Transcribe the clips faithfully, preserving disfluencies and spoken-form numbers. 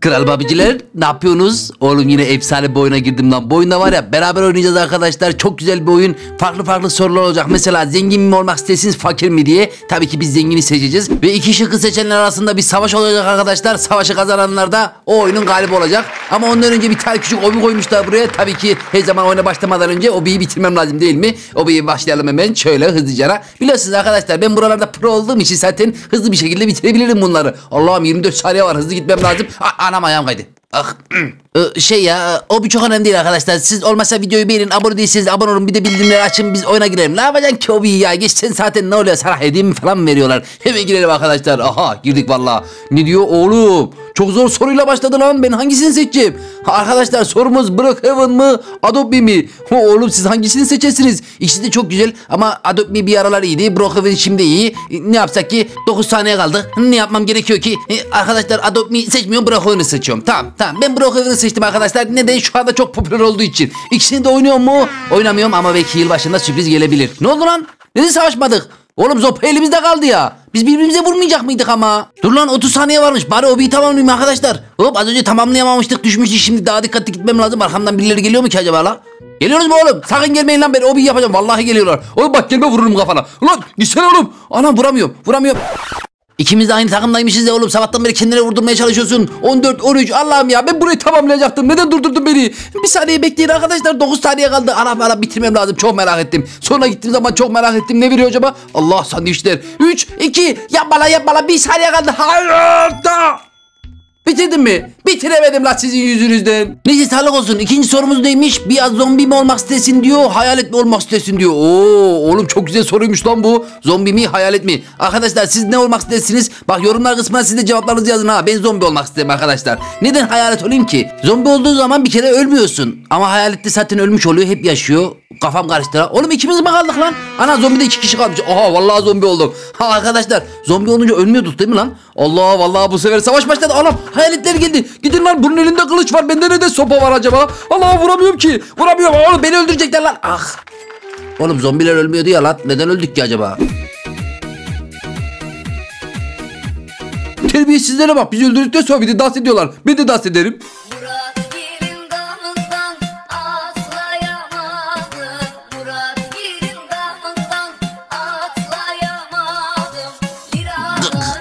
Kral babiciler ne yapıyorsunuz? Oğlum yine efsane bir oyuna girdim lan. Bu oyunda var ya beraber oynayacağız arkadaşlar. Çok güzel bir oyun. Farklı farklı sorular olacak. Mesela zengin mi olmak istersiniz, fakir mi diye. Tabii ki biz zengini seçeceğiz. Ve iki şıkkı seçenler arasında bir savaş olacak arkadaşlar. Savaşı kazananlar da o oyunun galibi olacak. Ama ondan önce bir tane küçük obi koymuşlar buraya. Tabii ki her zaman oyuna başlamadan önce obiyi bitirmem lazım değil mi? Obiyi başlayalım hemen şöyle hızlıca. Biliyorsunuz arkadaşlar ben buralarda pro olduğum için zaten hızlı bir şekilde bitirebilirim bunları. Allah'ım yirmi dört saniye var, hızlı gitmem lazım. A Anam ayağım kaydı. Ah. Şey ya, o bir çok önemli değil arkadaşlar. Siz olmasa videoyu beğenin, abone değilseniz abone olun, bir de bildirimleri açın, biz oyuna girelim. Ne yapacaksın ki obi ya? Geçsen zaten ne oluyor? Sana hediye mi falan mı veriyorlar? Hemen girelim arkadaşlar. Aha girdik vallahi. Ne diyor oğlum? Çok zor soruyla başladı lan. Ben hangisini seçeceğim? Arkadaşlar sorumuz Brookhaven mı? Adopt Me mi? Oğlum siz hangisini seçersiniz? İkisi de çok güzel ama Adopt Me bir aralar iyiydi. Brookhaven şimdi iyi. Ne yapsak ki? dokuz saniye kaldı. Ne yapmam gerekiyor ki? Arkadaşlar Adopt Me seçmiyorum. Brookhaven'ı seçiyorum. Tamam tamam. Ben Brookhaven'ı seçtim arkadaşlar. Neden? Şu anda çok popüler olduğu için. İkisini de oynuyor mu? Oynamıyorum ama belki yıl başında sürpriz gelebilir. Ne oldu lan? Neden savaşmadık? Oğlum zopa elimizde kaldı ya. Biz birbirimize vurmayacak mıydık ama? Dur lan otuz saniye varmış. Bari obiyi tamamlayayım arkadaşlar. Hop az önce tamamlayamamıştık, düşmüştük. Şimdi daha dikkatli gitmem lazım. Arkamdan birileri geliyor mu ki acaba lan? Geliyoruz mu oğlum? Sakın gelmeyin lan, ben obiyi yapacağım. Vallahi geliyorlar. Oğlum bak gelme, vururum kafana. Ulan gitsene oğlum. Anam vuramıyorum. Vuramıyorum. İkimiz de aynı takımdaymışız ya oğlum. Sabahtan beri kendine vurdurmaya çalışıyorsun. on dört on üç. Allah'ım ya, ben burayı tamamlayacaktım. Neden durdurdun beni? Bir saniye bekleyin arkadaşlar. dokuz saniye kaldı. Anam anam bitirmem lazım. Çok merak ettim. Sonra gittiğim zaman çok merak ettim. Ne veriyor acaba? Allah sandviçler. üç iki. Yapma lan yapma lan. bir saniye kaldı. Hayır da. Bitirdim mi? Bitiremedim la sizin yüzünüzden. Neyse sağlık olsun. İkinci sorumuz neymiş? Bir az zombi mi olmak istesin diyor. Hayalet mi olmak istesin diyor. Oo oğlum çok güzel soruymuş lan bu. Zombi mi hayalet mi? Arkadaşlar siz ne olmak istersiniz? Bak yorumlar kısmına siz de cevaplarınızı yazın ha. Ben zombi olmak isterim arkadaşlar. Neden hayalet olayım ki? Zombi olduğu zaman bir kere ölmüyorsun. Ama hayalette zaten ölmüş oluyor. Hep yaşıyor. Kafam karıştı lan. Oğlum ikimiz mi kaldık lan? Ana zombide iki kişi kalmış. Aha vallahi zombi oldum. Ha arkadaşlar zombi olunca ölmüyorduk değil mi lan? Allah vallahi bu sefer savaş başladı. Anam hayaletler geldi. Gidin lan, bunun elinde kılıç var. Bende neden sopa var acaba? Allah vuramıyorum ki. Vuramıyorum. Oğlum beni öldürecekler lan. Ah. Oğlum zombiler ölmüyordu ya lan. Neden öldük ki acaba? Terbiyesizlere bak. Bizi öldürdükten sonra bir de dans ediyorlar. Ben de dans ederim.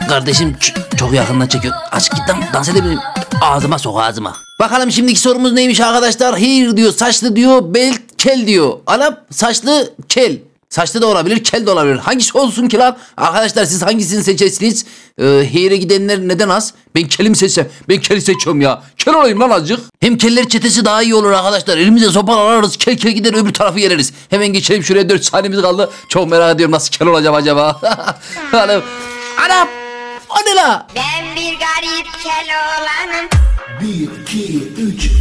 Kardeşim çok yakından çekiyor. Aç git lan, dans edebilirim. Ağzıma sok ağzıma. Bakalım şimdiki sorumuz neymiş arkadaşlar? Hair diyor, saçlı diyor, belt, kel diyor. Anam saçlı, kel. Saçlı da olabilir, kel de olabilir. Hangisi olsun ki lan? Arkadaşlar siz hangisini seçersiniz? Ee, hair'e gidenler neden az? Ben kelimi seçsem. Ben keli seçiyorum ya. Kel olayım lan azıcık. Hem keller çetesi daha iyi olur arkadaşlar. Elimize sopalar alırız. Kel kel gider öbür tarafı yereriz. Hemen geçelim şuraya, dört saniyemiz kaldı. Çok merak ediyorum nasıl kel olacağım acaba? Anam. Anam. O ne la? Ben bir garip kel olanım. bir iki üç üç.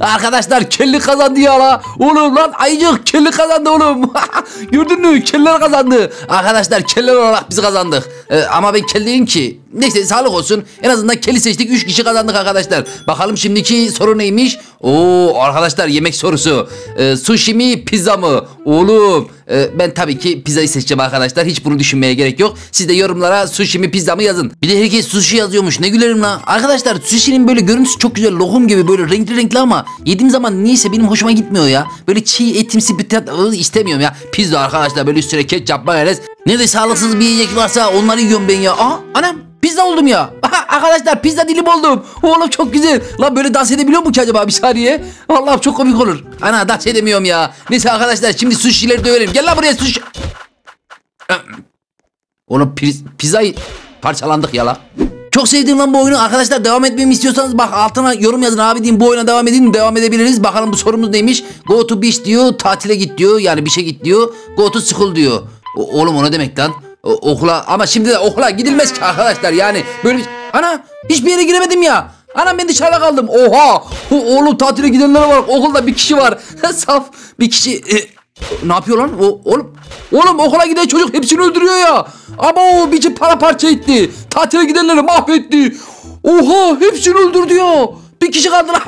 Arkadaşlar kelli kazandı ya la. Oğlum lan ayıcık kelli kazandı oğlum. Gördün mü? Keller kazandı. Arkadaşlar keller olarak biz kazandık. Ee, ama ben kelliyim ki. Neyse sağlık olsun. En azından keli seçtik. üç kişi kazandık arkadaşlar. Bakalım şimdiki soru neymiş? Oo arkadaşlar yemek sorusu. Ee, sushi mi pizza mı? Oğlum e, ben tabii ki pizzayı seçeceğim arkadaşlar. Hiç bunu düşünmeye gerek yok. Siz de yorumlara sushi mi pizza mı yazın. Bir de herkes sushi yazıyormuş. Ne gülerim lan. Arkadaşlar sushi'nin böyle görüntüsü çok güzel. Lokum gibi böyle renkli renkli ama yediğim zaman niyeyse benim hoşuma gitmiyor ya. Böyle çiğ etimsi bir tat istemiyorum ya. Pizza arkadaşlar böyle üstüne ketçap, mayonez. Ne de sağlıksız bir yiyecek varsa onları yiyorum ben ya. Aha anam. Pizza oldum ya. Aha, arkadaşlar pizza dilim oldum. Oğlum çok güzel. Lan böyle dans edebiliyor mu ki acaba bir saniye? Vallahi çok komik olur. Ana dans edemiyorum ya. Neyse arkadaşlar şimdi sushi'leri dövelim. Gel lan buraya sushi. Oğlum pizzayı parçalandık ya la. Çok sevdim lan bu oyunu. Arkadaşlar devam etmemi istiyorsanız bak altına yorum yazın. Abi diyeyim bu oyuna devam edin mi? Devam edebiliriz. Bakalım bu sorumuz neymiş? Go to beach diyor. Tatile git diyor. Yani bir şey git diyor. Go to school diyor. O oğlum o ne demek lan? O okula ama şimdi de okula gidilmez ki arkadaşlar yani böyle bir... Ana hiçbir yere giremedim ya. Anam ben dışarıda kaldım. Oha. Oğlum tatile gidenlere bak. Okulda bir kişi var. Saf bir kişi. E, ne yapıyor lan? O, oğlum. Oğlum okula giden çocuk hepsini öldürüyor ya. Ama o biçim para parça etti. Tatile gidenleri mahvetti. Oha hepsini öldürdü ya. Bir kişi kaldı lan.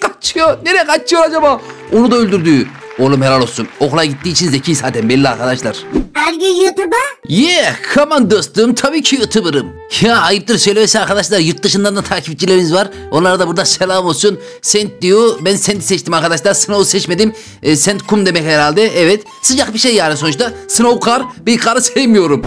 Kaçıyor. Nereye kaçıyor acaba? Onu da öldürdü. Oğlum helal olsun. Okula gittiği için zeki zaten belli arkadaşlar. Her gün YouTuber? Yeah, come on dostum. Tabii ki YouTuber'ım. Ya ayıptır söylemesi arkadaşlar. Yurt dışından da takipçilerimiz var. Onlara da burada selam olsun. Sent diyor. Ben Sent'i seçtim arkadaşlar. Snow'u seçmedim. E, Sent kum demek herhalde. Evet. Sıcak bir şey yani sonuçta. Snow kar. Bir karı sevmiyorum.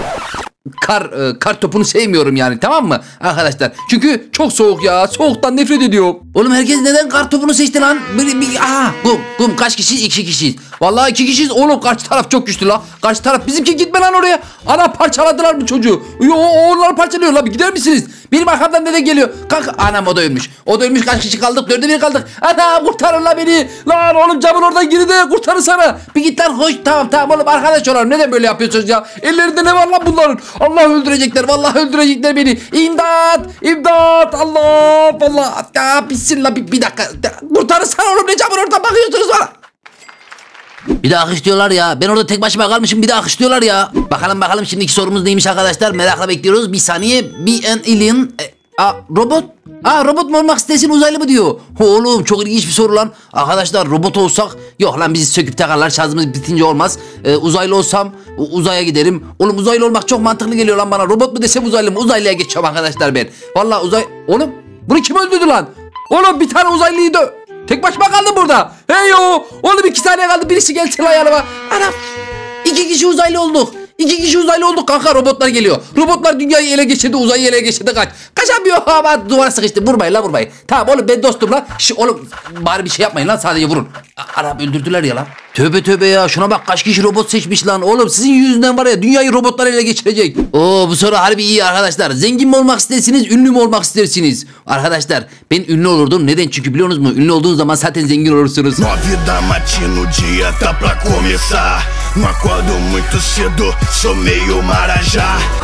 Kar e, kar topunu sevmiyorum yani, tamam mı arkadaşlar? Çünkü çok soğuk ya. Soğuktan nefret ediyorum. Oğlum herkes neden kar topunu seçti lan? Bir, bir, aha, kum, kum kaç kişiyiz? İki kişiyiz. Vallahi iki kişiyiz. Oğlum karşı taraf çok güçlü la. Karşı taraf bizimki, gitme lan oraya. Ana parçaladılar bu çocuğu. Yo, onlar parçalıyor la. Gider misiniz? Benim arkamdan neden geliyor? Kalk. Anam o da ölmüş. O da ölmüş. Kaç kişi kaldık? Dörde bir kaldık. Ana kurtarın la beni. Lan oğlum camın oradan gir de kurtarın sana. Bir git lan hoş. Tamam tamam oğlum arkadaş olalım. Neden böyle yapıyorsunuz ya? Ellerinde ne var lan bunların? Allah öldürecekler. Vallahi öldürecekler beni. İmdat! İmdat! Allah! Vallahi ya bitsin la bir, bir dakika. Kurtarırsana oğlum, ne camın oradan bakıyorsunuz bana? Bir de akışlıyorlar ya. Ben orada tek başıma kalmışım, bir de akışlıyorlar ya. Bakalım bakalım şimdiki sorumuz neymiş arkadaşlar? Merakla bekliyoruz. Bir saniye. Be an alien. E, a, robot. Aa robot mu olmak istesin, uzaylı mı diyor. Oğlum çok ilginç bir soru lan. Arkadaşlar robot olsak yok lan, bizi söküp takarlar, şarjımız bitince olmaz. Ee, uzaylı olsam uzaya giderim. Oğlum uzaylı olmak çok mantıklı geliyor lan bana. Robot mu desem uzaylı mı? Uzaylıya geçeceğim arkadaşlar ben. Vallahi uzay... Oğlum bunu kim öldürdü lan? Oğlum bir tane uzaylıyı dö... Tek başıma kaldım burada. Hey yo. Oğlum iki tane kaldı, birisi gelsin lan yanıma. Anam. İki kişi uzaylı olduk. İki kişi uzaylı olduk kanka, robotlar geliyor. Robotlar dünyayı ele geçirdi, uzayı ele geçirdi, kaç. Kaçamıyor ama duvara sıkıştı. Vurmayın lan vurmayın. Tamam oğlum ben dostum lan. Şş, oğlum bari bir şey yapmayın lan, sadece vurun. Arap öldürdüler ya lan. Tövbe tövbe ya, şuna bak kaç kişi robot seçmiş lan. Oğlum sizin yüzünden var ya, dünyayı robotlar ele geçirecek. Oo bu soru harbi iyi arkadaşlar. Zengin mi olmak istersiniz, ünlü mü olmak istersiniz? Arkadaşlar ben ünlü olurdum. Neden? Çünkü biliyorsunuz mu? Ünlü olduğunuz zaman zaten zengin olursunuz.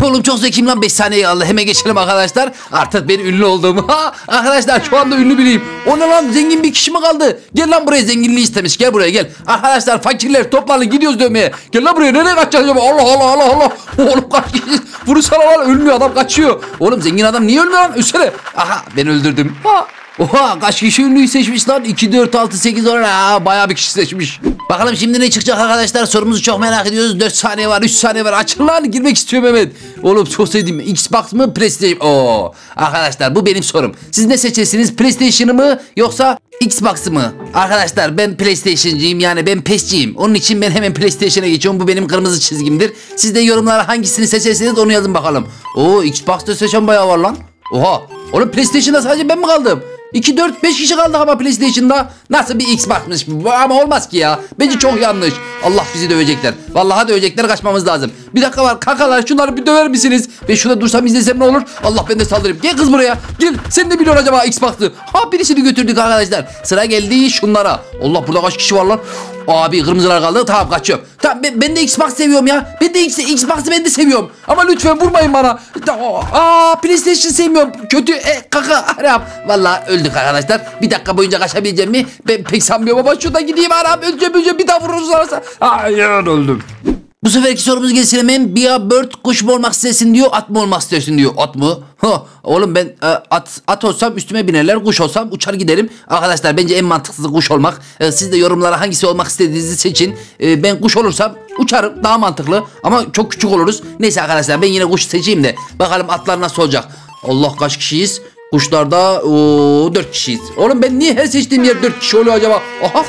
Oğlum çok zekiyim lan, beş saniye aldı. Hemen geçelim arkadaşlar. Artık ben ünlü oldum. Ha, arkadaşlar şu anda ünlü biriyim. O ne lan, zengin bir kişi mi kaldı? Gel lan buraya, zenginliği istemiş. Gel buraya gel. Arkadaşlar fakirler toplanın, gidiyoruz dövmeye. Gel lan buraya, nereye kaçacağız acaba? Allah Allah Allah Allah. Oğlum kaç kişi? Vurursana lan, ölmüyor adam, kaçıyor. Oğlum zengin adam niye ölmüyor lan? Üstüne. Aha ben öldürdüm. Ha. Oha kaç kişi ünlüyü seçmiş lan? iki, dört, altı, sekiz, on. Aa bayağı bir kişi seçmiş. Bakalım şimdi ne çıkacak arkadaşlar? Sorumuzu çok merak ediyoruz. dört saniye var, üç saniye var. Açın lan, girmek istiyorum Mehmet. Oğlum çok sevdiğim Xbox mı, PlayStation? Oo. Arkadaşlar bu benim sorum. Siz ne seçersiniz? PlayStation'ı mı yoksa Xbox mı? Arkadaşlar ben PlayStation'cıyım, yani ben pesciyim. Onun için ben hemen PlayStation'a geçiyorum. Bu benim kırmızı çizgimdir. Siz de yorumlara hangisini seçerseniz onu yazın bakalım. Oo Xbox'ta seçen bayağı var lan. Oha. Oğlum PlayStation'da sadece ben mi kaldım? iki, dört, beş kişi kaldı ama PlayStation'da. Nasıl bir Xbox'mış ama, olmaz ki ya. Bence çok yanlış. Allah bizi dövecekler. Vallahi dövecekler, kaçmamız lazım. Bir dakika var kankalar, şunları bir döver misiniz? Ben şurada dursam izlesem ne olur? Allah ben de saldırayım. Gel kız buraya. Gel, sen de biliyorsun acaba Xbox'ı. Ha birisini götürdük arkadaşlar. Sıra geldi şunlara. Allah burada kaç kişi var lan? Abi kırmızılar kaldı, tamam kaçıyorum. Tamam ben, ben de Xbox seviyorum ya. Ben de Xbox'ı ben de seviyorum. Ama lütfen vurmayın bana. Aa PlayStation sevmiyorum. Kötü e, kaka Arap. Vallahi öldük arkadaşlar. Bir dakika boyunca kaçabileceğim mi? Ben pek sanmıyorum ama şuradan gideyim Arap. Öleceğim öleceğim, bir daha vururlarsa. Hayır öldüm. Bu seferki sorumuz gelsin hemen. Bir a bird, kuş mu olmak istersin diyor, at mı olmak istersin diyor. At mı? Ha, oğlum ben e, at at olsam üstüme binerler, kuş olsam uçar giderim. Arkadaşlar bence en mantıklısı kuş olmak. E, siz de yorumlara hangisi olmak istediğinizi seçin. E, ben kuş olursam uçarım, daha mantıklı ama çok küçük oluruz. Neyse arkadaşlar ben yine kuş seçeyim de bakalım atlar nasıl olacak. Allah kaç kişiyiz? Kuşlarda o dört kişiyiz. Oğlum ben niye her seçtiğim yer dört kişi oluyor acaba? Aha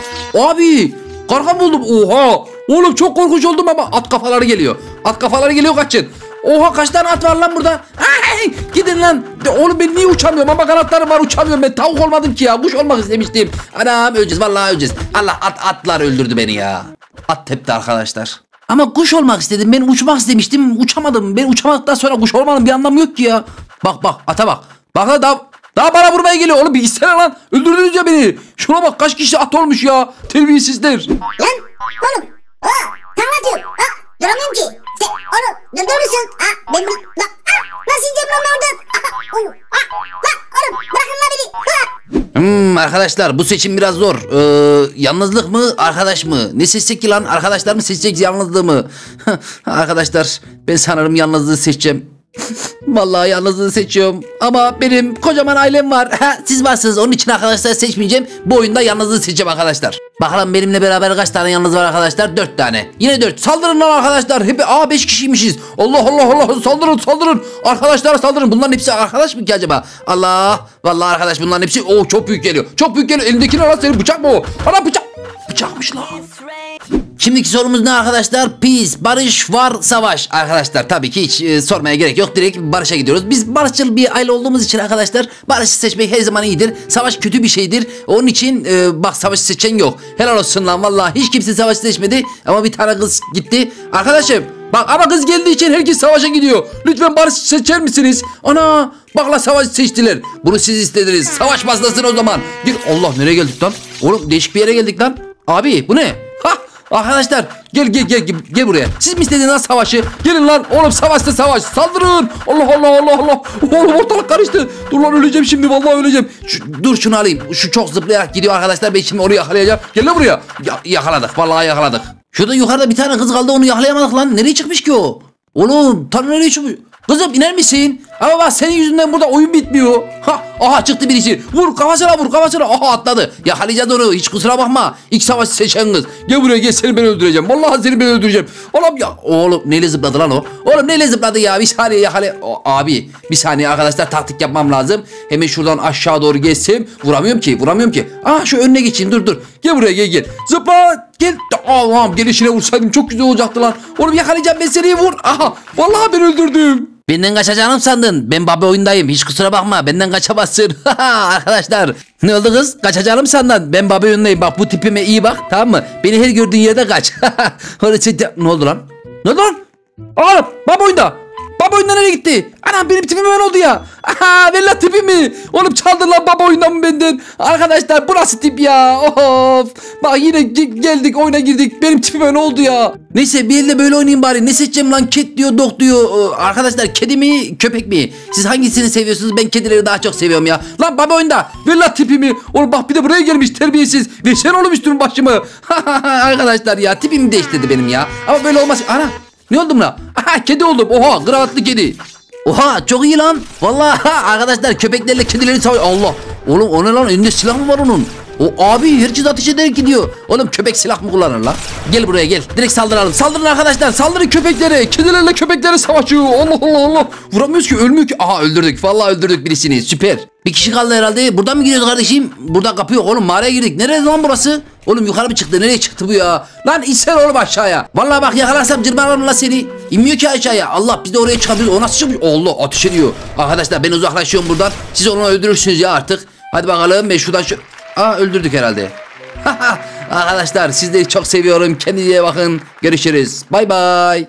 abi karga buldum. Oha. Oğlum çok korkunç oldum ama at kafaları geliyor. At kafaları geliyor, kaçın. Oha kaç tane at var lan burada? Ay, gidin lan. Oğlum ben niye uçamıyorum? Ama kanatlarım var, uçamıyorum ben. Tavuk olmadım ki ya. Kuş olmak istemiştim. Anam öleceğiz vallahi, öleceğiz. Allah at atlar öldürdü beni ya. At tepti arkadaşlar. Ama kuş olmak istedim. Ben uçmak istemiştim. Uçamadım. Ben uçamadıktan sonra kuş olmanın bir anlamı yok ki ya. Bak bak ata bak. Bak daha, daha bana vurmaya geliyor. Oğlum bir istene lan. Öldürdünüz ya beni. Şuna bak kaç kişi at olmuş ya. Terbiyesizler. Lan oğlum. Aa, tamam diyor. Aa, duramıyorum ki. Se, onu durdurursun. Aa, ben bunu... La, aa, nasıl ineceğim lan oradan? Aa, onu. Aa, la, oğlum bırakın lan beni. Aa. Hmm, arkadaşlar bu seçim biraz zor. Ee, yalnızlık mı arkadaş mı? Ne seçecek ki lan? Arkadaşlar mı seçecek yalnızlığı mı? Arkadaşlar ben sanırım yalnızlığı seçeceğim. Vallahi yalnızlığı seçiyorum. Ama benim kocaman ailem var. Ha, siz varsınız, onun için arkadaşlar seçmeyeceğim. Bu oyunda yalnızlığı seçeceğim arkadaşlar. Bakalım benimle beraber kaç tane yalnız var arkadaşlar? Dört tane. Yine dört. Saldırın lan arkadaşlar. Hep aa beş kişiymişiz. Allah Allah Allah. Saldırın saldırın. Arkadaşlar saldırın. Bunların hepsi arkadaş mı ki acaba? Allah. Vallahi arkadaş bunların hepsi. Oo çok büyük geliyor. Çok büyük geliyor. Elindeki ne lan senin? Bıçak mı o? Ana bıçak. Bıçakmış lan. Şimdiki sorumuz ne arkadaşlar? Peace, barış, var, savaş. Arkadaşlar tabii ki hiç e, sormaya gerek yok. Direkt barışa gidiyoruz. Biz barışçıl bir aile olduğumuz için arkadaşlar barışı seçmek her zaman iyidir. Savaş kötü bir şeydir. Onun için e, bak savaşı seçen yok. Helal olsun lan vallahi. Hiç kimse savaşı seçmedi. Ama bir tane kız gitti. Arkadaşım bak ama kız geldiği için herkes savaşa gidiyor. Lütfen barış seçer misiniz? Ana bak la savaşı seçtiler. Bunu siz istediniz. Savaş başlasın o zaman. Gir. Allah nereye geldik lan? Oğlum değişik bir yere geldik lan. Abi bu ne? Hah. Arkadaşlar gel gel gel gel buraya. Siz mi istediniz lan savaşı? Gelin lan oğlum savaşta savaş. Saldırın. Allah Allah Allah Allah. Oğlum ortalık karıştı. Dur lan öleceğim şimdi vallahi öleceğim. Şu, dur şunu alayım. Şu çok zıplayarak gidiyor arkadaşlar. Ben şimdi onu yakalayacağım. Gel lan buraya. Ya, yakaladık vallahi yakaladık. Şurada yukarıda bir tane kız kaldı onu yakalayamadık lan. Nereye çıkmış ki o? Oğlum tam nereye çıkmış? Kızım iner misin? Ama bak senin yüzünden burada oyun bitmiyor. Ha, aha çıktı birisi. Vur kafasına vur kafasına. Aha atladı. Yakalayacağız onu. Hiç kusura bakma. İlk savaşı seçen kız. Gel buraya gel seni ben öldüreceğim. Vallahi seni ben öldüreceğim. Oğlum ya. Oğlum neyle zıpladı lan o? Oğlum neyle zıpladı ya? Bir saniye yakala. O, abi bir saniye arkadaşlar taktik yapmam lazım. Hemen şuradan aşağı doğru geçsem. Vuramıyorum ki. Vuramıyorum ki. Aa şu önüne geçeyim. Dur dur. Gel buraya gel gel. Zıpla. Gel. Allah'ım gelişine vursaydım çok güzel olacaktı lan. Oğlum yakalayacağım ben seni vur. Aha. Vallahi ben öldürdüm. Benden kaçacağını mı sandın? Ben Babi Oyundayım. Hiç kusura bakma. Benden kaçamazsın. Arkadaşlar. Ne oldu kız? Kaçacağını mı sandın? Ben Babi Oyundayım. Bak bu tipime iyi bak. Tamam mı? Beni her gördüğün yerde kaç. Ne oldu lan? Ne oldu lan? Oğlum Babi Oyunda. Babi Oyunda nereye gitti? Anam benim tipim ben oldu ya. Aha vella tipimi. Oğlum çaldın lan Babi Oyundan mı benden? Arkadaşlar burası tip ya. Of. Bak yine geldik oyuna girdik. Benim tipim ben oldu ya. Neyse bir elde böyle oynayayım bari. Ne seçeceğim lan? Ket diyor, dog diyor. Arkadaşlar kedi mi köpek mi? Siz hangisini seviyorsunuz? Ben kedileri daha çok seviyorum ya. Lan Babi Oyunda. Vella tipimi. Oğlum bak bir de buraya gelmiş terbiyesiz. Ve sen oğlum üstünün başımı. Arkadaşlar ya tipimi değiştirdi benim ya. Ama böyle olmaz. Ana. Ne oldum lan? Aha kedi oldum. Oha kravatlı kedi. Oha çok iyi lan. Vallahi arkadaşlar köpeklerle kedileri savaşıyor. Allah. Oğlum o ne lan? Elinde silah mı var onun? O abi herkes ateş ederek gidiyor. Oğlum köpek silah mı kullanır lan? Gel buraya gel. Direkt saldıralım. Saldırın arkadaşlar. Saldırın köpeklere. Kedilerle köpeklere savaşıyor. Allah Allah Allah. Vuramıyoruz ki ölmüyor ki. Aha öldürdük. Vallahi öldürdük birisini. Süper. Bir kişi kaldı herhalde. Buradan mı giriyoruz kardeşim? Burada kapı yok oğlum. Mağaraya girdik. Nerede lan burası? Oğlum yukarı mı çıktı? Nereye çıktı bu ya? Lan içsen oğlum aşağıya. Vallahi bak yakalarsam cırmalarım lan seni. İnmiyor ki aşağıya. Allah biz de oraya çıkabiliriz. O nasıl çıkmış? Allah ateş ediyor. Arkadaşlar ben uzaklaşıyorum buradan. Siz onu öldürürsünüz ya artık. Hadi bakalım ben şuradan şu... Aa öldürdük herhalde. Arkadaşlar sizleri çok seviyorum. Kendinize bakın. Görüşürüz. Bay bay.